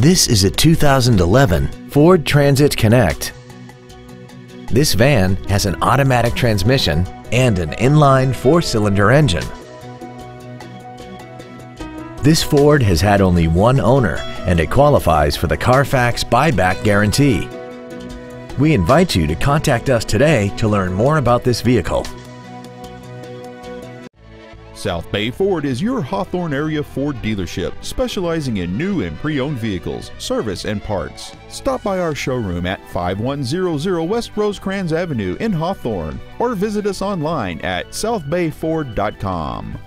This is a 2011 Ford Transit Connect. This van has an automatic transmission and an inline four-cylinder engine. This Ford has had only one owner and it qualifies for the Carfax buyback guarantee. We invite you to contact us today to learn more about this vehicle. South Bay Ford is your Hawthorne area Ford dealership, specializing in new and pre-owned vehicles, service and parts. Stop by our showroom at 5100 West Rosecrans Avenue in Hawthorne or visit us online at southbayford.com.